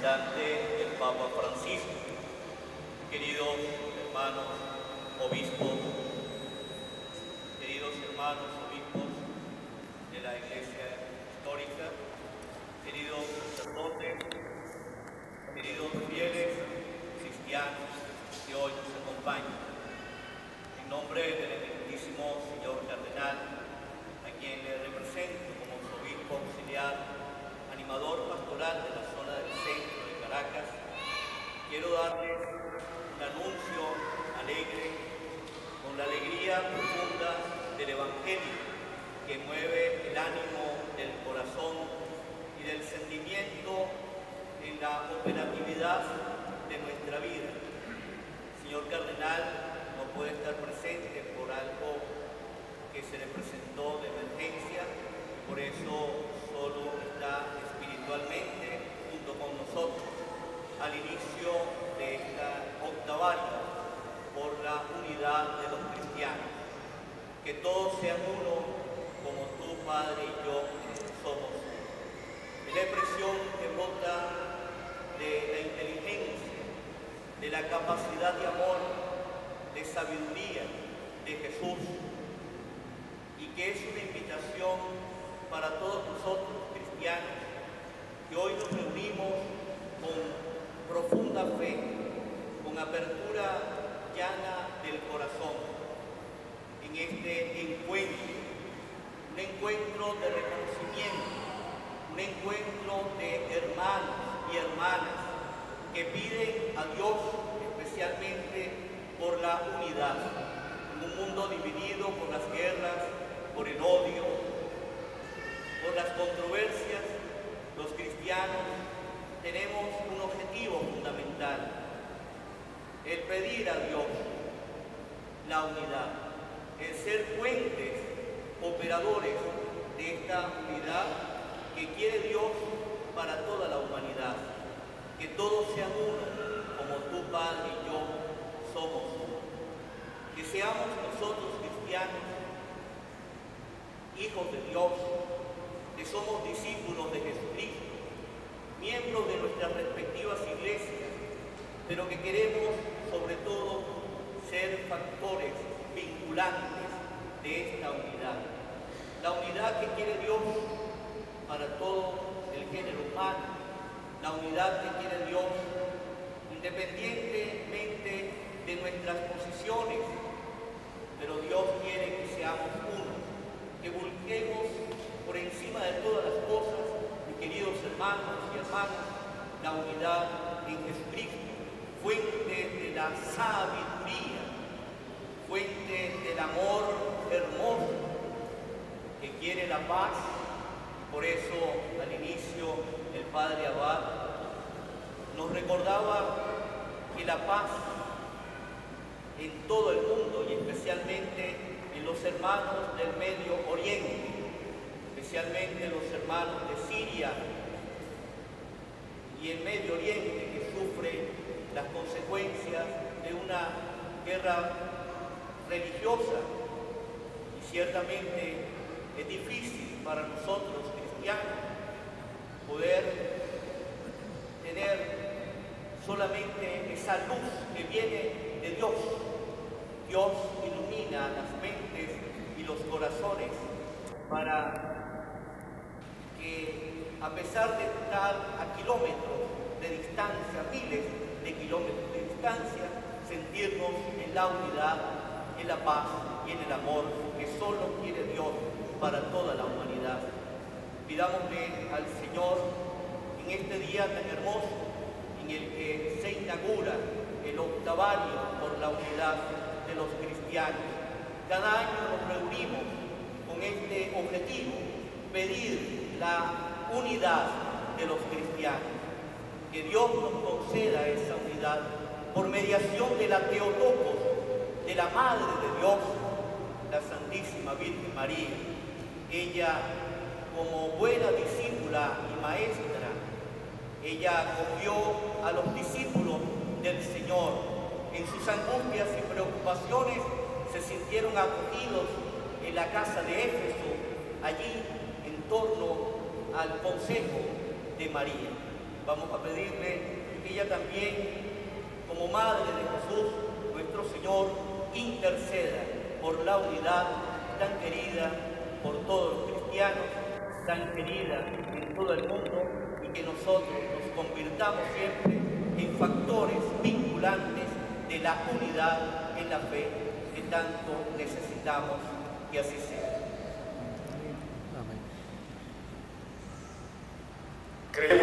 representante del Papa Francisco, queridos hermanos obispos, de la Iglesia Histórica, queridos sacerdotes, queridos fieles cristianos que hoy nos acompañan, en nombre del Excelentísimo Señor Cardenal, a quien le represento como su obispo auxiliar, animador pastoral de la zona del centro de Caracas, quiero darles un anuncio alegre, con la alegría profunda del Evangelio que mueve el ánimo del corazón y del sentimiento en la operatividad de nuestra vida. Señor Cardenal no puede estar presente por algo que se le presentó de emergencia, por eso solo está espiritualmente junto con nosotros al inicio de esta octavaria por la unidad de los cristianos. Que todos sean uno, como tú, Padre, y yo somos. Es la expresión que brota de la inteligencia, de la capacidad de amor, de sabiduría de Jesús, y que es una invitación para todos nosotros, cristianos, que hoy nos reunimos con profunda fe, con apertura llana del corazón. En este encuentro, un encuentro de reconocimiento, un encuentro de hermanos y hermanas que piden a Dios especialmente por la unidad, en un mundo dividido por las guerras, por el odio, por las controversias. Los cristianos tenemos un objetivo fundamental, el pedir a Dios la unidad, el ser puentes, operadores de esta unidad que quiere Dios para toda la humanidad. Que todos sean uno, como tú, Padre, y yo somos uno. Que seamos nosotros cristianos, hijos de Dios, que somos discípulos de Jesucristo, miembros de nuestras respectivas iglesias, pero que queremos, sobre todo, ser factores vinculantes de esta unidad. La unidad que quiere Dios para todo el género humano, la unidad que quiere Dios independientemente de nuestras posiciones, pero Dios quiere que seamos uno, que busquemos por encima de todas las cosas, mis queridos hermanos y hermanas, la unidad en Jesucristo, fuente de la sabiduría, fuente del amor hermoso que quiere la paz. Por eso al inicio el Padre Abad nos recordaba que la paz en todo el mundo y especialmente en los hermanos del Medio Oriente, especialmente los hermanos de Siria y el Medio Oriente que sufre las consecuencias de una guerra religiosa, y ciertamente es difícil para nosotros cristianos poder tener solamente esa luz que viene de Dios. Dios ilumina las mentes y los corazones para que, a pesar de estar a kilómetros de distancia, miles de kilómetros de distancia, sentirnos en la unidad, en la paz y en el amor que solo quiere Dios para toda la humanidad. Pidámosle al Señor en este día tan hermoso en el que se inaugura el octavario por la unidad de los cristianos. Cada año nos reunimos con este objetivo, pedir la unidad de los cristianos. Que Dios nos conceda esa unidad por mediación de la Theotokos, de la Madre de Dios, la Santísima Virgen María. Ella, como buena discípula y maestra, ella acogió a los discípulos del Señor. En sus angustias y preocupaciones se sintieron acogidos en la casa de Éfeso, allí en torno al consejo de María. vamos a pedirle que ella también, como Madre de Jesús, nuestro Señor, interceda por la unidad tan querida por todos los cristianos, tan querida en todo el mundo, y que nosotros nos convirtamos siempre en factores vinculantes de la unidad en la fe que tanto necesitamos, que así sea. Amén. Creemos.